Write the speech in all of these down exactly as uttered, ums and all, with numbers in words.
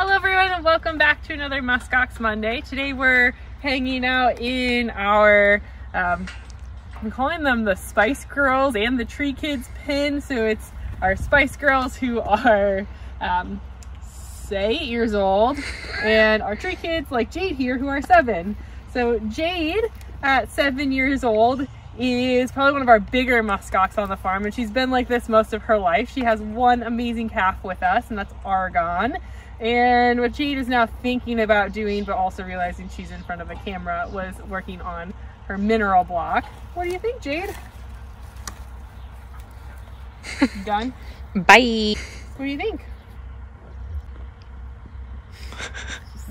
Hello everyone and welcome back to another Muskox Monday. Today we're hanging out in our, um, I'm calling them the Spice Girls and the Tree Kids pen. So it's our Spice Girls who are, um, say, eight years old, and our Tree Kids like Jade here who are seven. So Jade at seven years old is probably one of our bigger muskox on the farm, and she's been like this most of her life. She has one amazing calf with us, and that's Argon. And what Jade is now thinking about doing, but also realizing she's in front of a camera, was working on her mineral block. What do you think, Jade? You done? Bye. What do you think?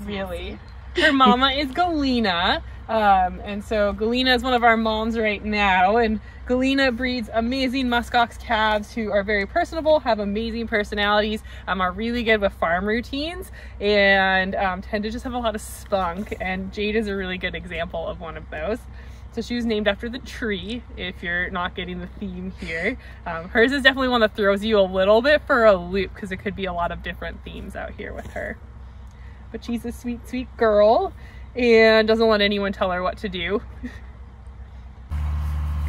Really? Her mama is Galena. Um, and so Galena is one of our moms right now, and Galena breeds amazing muskox calves who are very personable, have amazing personalities, um, are really good with farm routines, and um, tend to just have a lot of spunk, and Jade is a really good example of one of those. So she was named after the tree, if you're not getting the theme here. Um, hers is definitely one that throws you a little bit for a loop, because it could be a lot of different themes out here with her. But she's a sweet, sweet girl, and doesn't let anyone tell her what to do.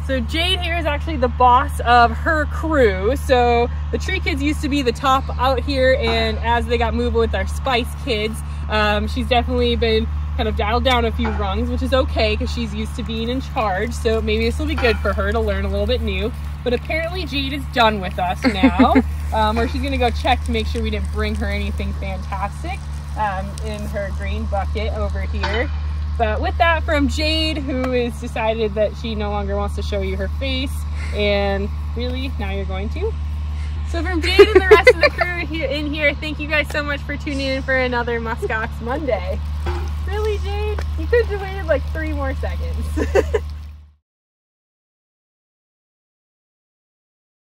So Jade here is actually the boss of her crew. So the Tree Kids used to be the top out here, and as they got moving with our Spice Kids, um, she's definitely been kind of dialed down a few rungs, which is okay because she's used to being in charge. So maybe this will be good for her to learn a little bit new. But apparently Jade is done with us now, um, or she's gonna go check to make sure we didn't bring her anything fantastic. Um, in her green bucket over here. But with that from Jade, who has decided that she no longer wants to show you her face, and really now you're going to. So from Jade and the rest of the crew here in here, thank you guys so much for tuning in for another Muskox Monday. Really, Jade? You could have waited like three more seconds.